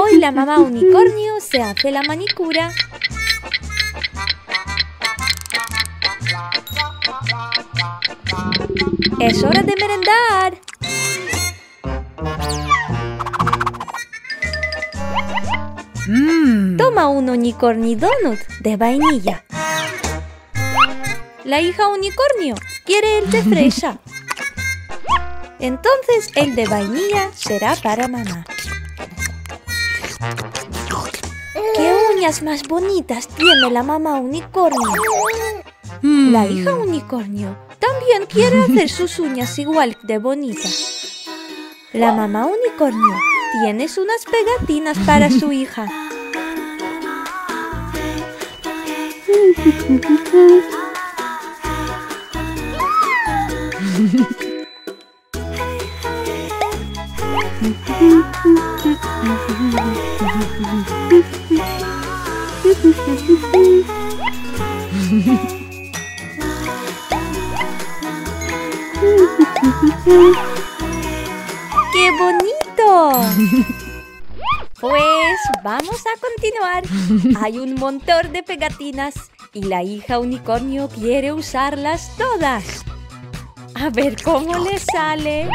Hoy la mamá unicornio se hace la manicura. ¡Es hora de merendar! Toma un unicornio donut de vainilla. La hija unicornio quiere el de fresa. Entonces el de vainilla será para mamá. ¡Qué uñas más bonitas tiene la mamá unicornio! La hija unicornio también quiere hacer sus uñas igual de bonitas. La mamá unicornio tiene unas pegatinas para su hija. ¡Qué bonito! Pues vamos a continuar. Hay un montón de pegatinas y la hija unicornio quiere usarlas todas. A ver cómo le sale.